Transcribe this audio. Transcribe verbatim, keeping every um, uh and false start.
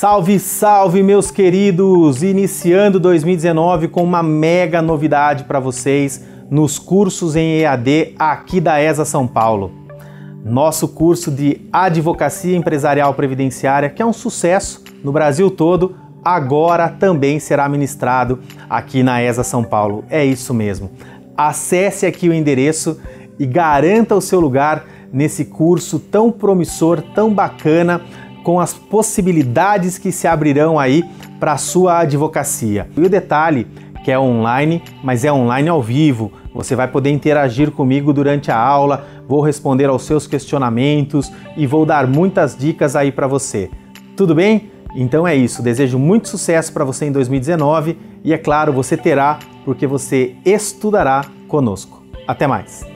Salve, salve, meus queridos! Iniciando dois mil e dezenove com uma mega novidade para vocês nos cursos em E A D aqui da E S A São Paulo. Nosso curso de Advocacia Empresarial Previdenciária, que é um sucesso no Brasil todo, agora também será ministrado aqui na E S A São Paulo. É isso mesmo. Acesse aqui o endereço e garanta o seu lugar nesse curso tão promissor, tão bacana, com as possibilidades que se abrirão aí para a sua advocacia. E o detalhe, que é online, mas é online ao vivo. Você vai poder interagir comigo durante a aula, vou responder aos seus questionamentos e vou dar muitas dicas aí para você. Tudo bem? Então é isso. Desejo muito sucesso para você em dois mil e dezenove e, é claro, você terá porque você estudará conosco. Até mais!